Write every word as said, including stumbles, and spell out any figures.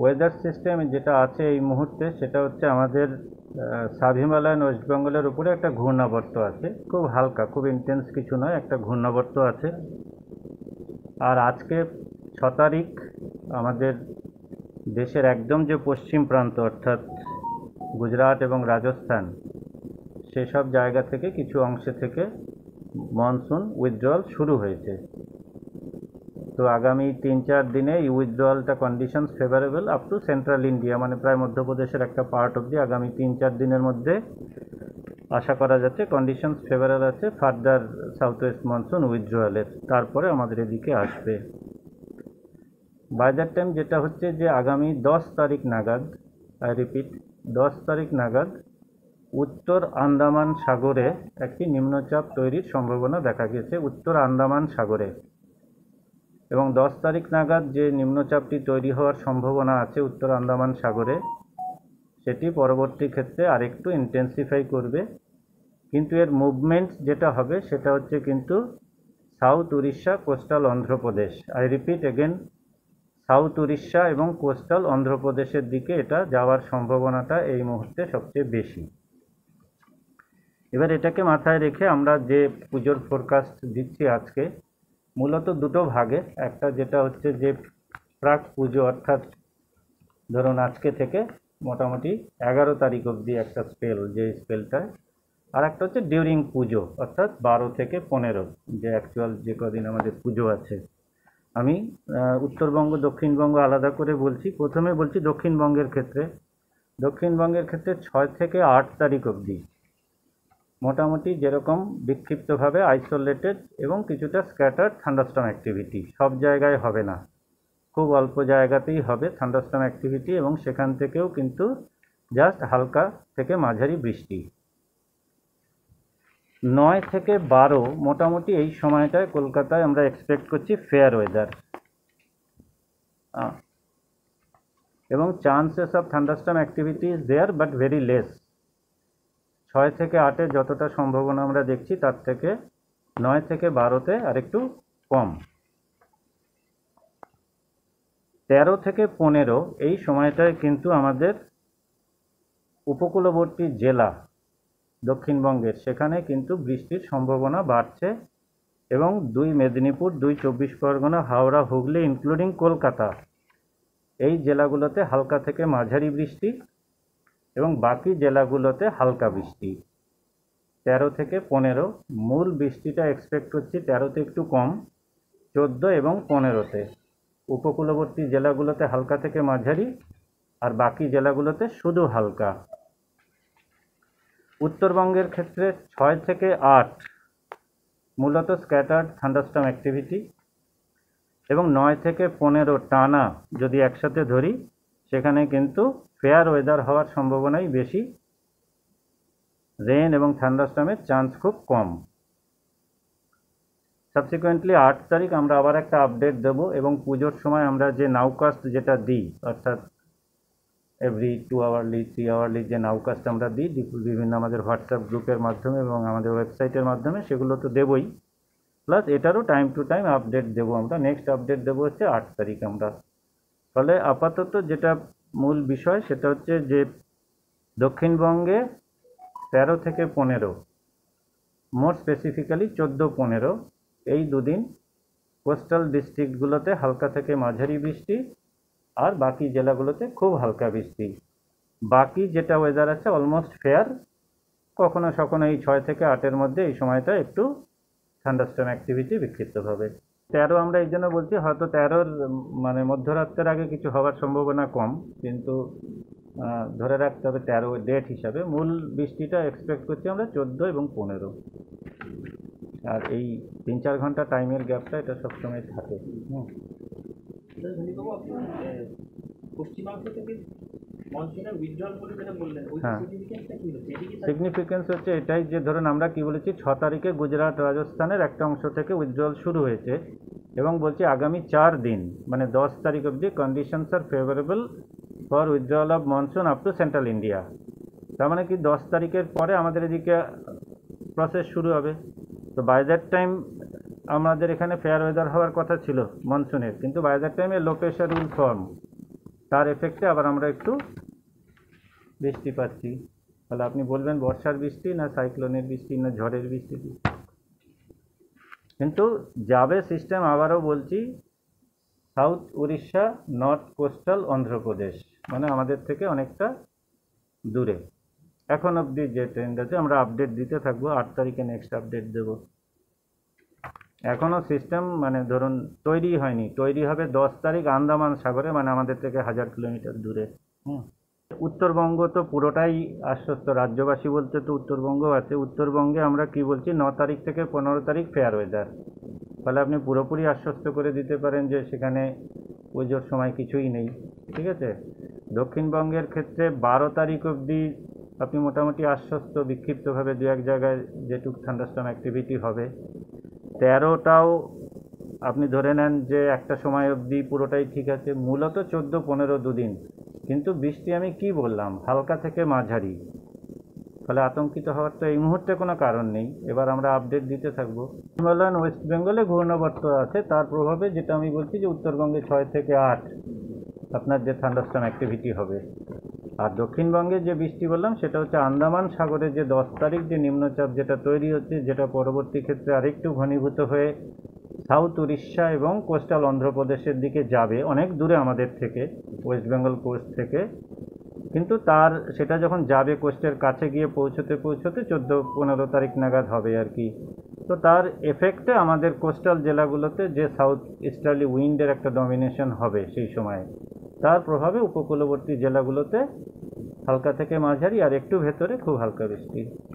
Weather system যেটা আছে এই মুহূর্তে সেটা হচ্ছে আমাদের সাব হিমালয়ান ওয়েস্ট বেঙ্গলের উপরে একটা ঘূর্ণাবর্ত আছে, খুব হালকা, খুব ইন্টেন্স কিছু নয়, একটা ঘূর্ণাবর্ত আছে। আর আজকে ছ তারিখ আমাদের দেশের একদম যে পশ্চিম প্রান্ত অর্থাৎ গুজরাট এবং রাজস্থান সেসব জায়গা থেকে কিছু অংশে থেকে মনসুন উইথড্রল শুরু হয়েছে। তো আগামী তিন চার দিনে এই উইথড্রলটা conditions favourable up to central India, মানে প্রায় মধ্যপ্রদেশের একটা পার্ট অবধি। আগামী তিন চার দিনের মধ্যে আশা করা যাচ্ছে কন্ডিশনস ফেভারেবল আছে ফার্দার সাউথ ওয়েস্ট মনসুন উইথড্রলের, তারপরে আমাদের এদিকে আসবে। বাইদার টাইম যেটা হচ্ছে যে আগামী দশ তারিখ নাগাদ, আই রিপিট দশ তারিখ নাগাদ উত্তর আন্দামান সাগরে একটি নিম্নচাপ তৈরির সম্ভাবনা দেখা গেছে উত্তর আন্দামান সাগরে, এবং দশ তারিখ নাগাদ যে নিম্নচাপটি তৈরি হওয়ার সম্ভাবনা আছে উত্তর আন্দামান সাগরে সেটি পরবর্তী ক্ষেত্রে আরেকটু ইন্টেন্সিফাই করবে। কিন্তু এর মুভমেন্ট যেটা হবে সেটা হচ্ছে কিন্তু south Orissa, coastal Andhra Pradesh, I repeat again south Orissa এবং কোস্টাল অন্ধ্রপ্রদেশের দিকে এটা যাওয়ার সম্ভাবনাটা এই মুহূর্তে সবচেয়ে বেশি। এবার এটাকে মাথায় রেখে আমরা যে পুজোর ফোরকাস্ট দিচ্ছি আজকে মূলত দুটো ভাগে, একটা যেটা হচ্ছে যে প্রাক পুজো অর্থাৎ ধরুন আজকে থেকে মোটামুটি এগারো তারিখ অবধি একটা স্পেল, যে স্পেলটায়, আর একটা হচ্ছে ডিউরিং পুজো অর্থাৎ বারো থেকে পনেরো, যে অ্যাকচুয়াল যে কদিন আমাদের পুজো আছে। আমি উত্তরবঙ্গ দক্ষিণবঙ্গ আলাদা করে বলছি, প্রথমে বলছি দক্ষিণবঙ্গের ক্ষেত্রে। দক্ষিণবঙ্গের ক্ষেত্রে ছয় থেকে আট তারিখ অবধি মোটামুটি যেরকম বিক্ষিপ্তভাবে আইসোলেটেড এবং কিছুটা স্ক্যাটার থান্ডারস্টর্ম অ্যাক্টিভিটি, সব জায়গায় হবে না, খুব অল্প জায়গাতেই হবে থান্ডারস্টর্ম অ্যাক্টিভিটি, এবং সেখান থেকেও কিন্তু জাস্ট হালকা থেকে মাঝারি বৃষ্টি। নয় থেকে বারো মোটামুটি এই সময়টায় কলকাতায় আমরা এক্সপেক্ট করছি ফেয়ার ওয়েদার, এবং chances of thunderstorm activity is there but very less. ছয় থেকে আটে যতটা সম্ভাবনা আমরা দেখছি তার থেকে নয় থেকে বারোতে আরেকটু কম। তেরো থেকে পনেরো এই সময়টায় কিন্তু আমাদের উপকূলবর্তী জেলা দক্ষিণবঙ্গের সেখানে কিন্তু বৃষ্টির সম্ভাবনা বাড়ছে, এবং দুই মেদিনীপুর, দুই চব্বিশ পরগনা, হাওড়া, হুগলি ইনক্লুডিং কলকাতা এই জেলাগুলোতে হালকা থেকে মাঝারি বৃষ্টি, এবং বাকি জেলাগুলোতে হালকা বৃষ্টি। তেরো থেকে পনেরো মূল বৃষ্টিটা এক্সপেক্ট করছি তেরোতে একটু কম, চোদ্দো এবং পনেরোতে উপকূলবর্তী জেলাগুলোতে হালকা থেকে মাঝারি, আর বাকি জেলাগুলোতে শুধু হালকা। উত্তরবঙ্গের ক্ষেত্রে ছয় থেকে আট মূলত স্ক্যাটার্ড থান্ডারস্টর্ম অ্যাক্টিভিটি, এবং নয় থেকে পনেরো টানা যদি একসাথে ধরি সেখানে কিন্তু ফেয়ার ওয়েদার হওয়ার সম্ভাবনাই বেশি, রেন এবং থান্ডারস্টর্মের চান্স খুব কম। সাবসিকুয়েন্টলি আট তারিখ আমরা আবার একটা আপডেট দেব, এবং পুজোর সময় আমরা যে নাউকাস্ট যেটা দিই অর্থাৎ every two hourly three hourly যে নাউকাস্ট আমরা দিই বিভিন্ন আমাদের হোয়াটসঅ্যাপ গ্রুপের মাধ্যমে এবং আমাদের ওয়েবসাইটের মাধ্যমে, সেগুলো তো দেবই, প্লাস এটারও টাইম টু টাইম আপডেট দেবো আমরা। নেক্সট আপডেট দেবো হচ্ছে আট তারিখ আমরা। ফলে আপাতত যেটা মূল বিষয় সেটা হচ্ছে যে দক্ষিণবঙ্গে তেরো থেকে পনেরো, মোর স্পেসিফিক্যালি চোদ্দো পনেরো এই দুদিন কোস্টাল ডিস্ট্রিক্টগুলোতে হালকা থেকে মাঝারি বৃষ্টি, আর বাকি জেলাগুলোতে খুব হালকা বৃষ্টি। বাকি যেটা ওয়েদার আছে অলমোস্ট ফেয়ার, কখনো সখনো এই ছয় থেকে আটের মধ্যে এই সময়টা একটু থান্ডারস্টর্ম অ্যাক্টিভিটি বিক্ষিপ্তভাবে। তেরো আমরা এই জন্য বলছি, হয়তো তেরোর মানে মধ্যরাত্রের আগে কিছু হওয়ার সম্ভাবনা কম, কিন্তু ধরে রাখতে হবে তেরো ডেট হিসাবে। মূল বৃষ্টিটা এক্সপেক্ট করছি আমরা চোদ্দো এবং পনেরো, আর এই তিন চার ঘন্টা টাইমের গ্যাপটা এটা সবসময় থাকে। হ্যাঁ, সিগনিফিকেন্স হচ্ছে এটাই যে ধরুন আমরা কি বলেছি ছ তারিখে গুজরাট রাজস্থানের একটা অংশ থেকে উইথড্রল শুরু হয়েছে, এবং বলছি আগামী চার দিন মানে দশ তারিখ অবধি কন্ডিশনস আর favourable for withdrawal of monsoon up to central India. তার মানে কি দশ তারিখের পরে আমাদের এদিকে প্রসেস শুরু হবে। তো বাই দ্যাট টাইম আমাদের এখানে ফেয়ার ওয়েদার হওয়ার কথা ছিল মনসুনের, কিন্তু বাই দ্যাট টাইমে লো প্রেশার উইল ফর্ম, तार एफेक्टे आबार आमरा एकटु बिस्टी पाच्छि। ताहले आपनि बोलबेन बर्षार बिस्टी ना साइक्लोनेर बिस्टी ना झड़ेर बिस्टी, किन्तु जाबे सिस्टेम आबारो बोलछि south Orissa north coastal Andhra Pradesh माने आमादेर थेके अनेकटा दूरे। एखन अब्दि जे ट्रेंड आछे आमरा आपडेट दिते थाकबो, आठ तारिखे नेक्स्ट आपडेट देब। एखोनो सिस्टेम माने धरुन तैरी हयनि, तैरी हबे दस तारीख आंदामान सागरे माने आमादेर थेके हज़ार किलोमीटर दूरे। उत्तरबंग तो पुरोटाई आश्वस्त राज्यवासी बोलते तो उत्तरबंग आछे। उत्तरबंगे आमरा कि बोलछि नौ तारीख थेके पंद्रह तारीख फेयर वेदार, फले आपनि पुरोपुरि आश्वस्त करे दिते पारेन जे सेखाने ओइजोर समय किछुई नेई, ठीक आछे। दक्षिणबंगेर क्षेत्रे बारो तारीख अब्दि आपनि मोटामुटि आश्वस्त, विक्षिप्तभावे दुई एक जायगाय जेटुक थांडारस्टर्म एक्टिविटी हबे। तेरोटाओ अपनी धरे नेन जे एक समय अब्दि पुरोटाई ठीक आछे। मूलत चौदो पंद्रो दुदिन, किन्तु बिस्टी आमी कि बोललाम हालका थेके माझारी, फले आतंकित हवार तो एई मुहूर्ते कोनो कारण नेई। एबार आमरा आपडेट दिते थाकबो। हिमालयान वेस्ट बेंगले घूर्णिझड़ आछे, तार प्रभावे जेटा आमी बोलछि जे उत्तरबंगे छय थेके आठ आपनार जे थांडारस्टर्म एक्टिविटी हबे। आर दक्षिणबंगे जे बिस्टी बोललाम सेटा होच्छे आंदामान सागरे जे दस तारीख जे निम्नचाप जेटा तैरी होच्छे, जेटा परवर्ती क्षेत्रे आरेकटु घनीभूत हये साउथ उड़ीसा एबं कोस्टाल आंध्र प्रदेशेर दिके जाबे, अनेक दूरे आमादेर थेके वेस्ट बेंगल कोस्ट थेके। किन्तु तार सेटा जखन जाबे कोस्टेर काछे गिये पौंछते पौंछते चौदो पंद्रो तारीख नागाद हबे आर कि। तो तार एफेक्टे आमादेर कोस्टाल जेलागुलोते जे साउथ इस्टार्ली उइंडेर एकटा डमिनेशन हबे सेई समय, तार प्रभावे उपकूलवर्ती जेलागुलोते हल्का थेके माझारी और एकटू भेतरे खूब हल्का बिस्टी।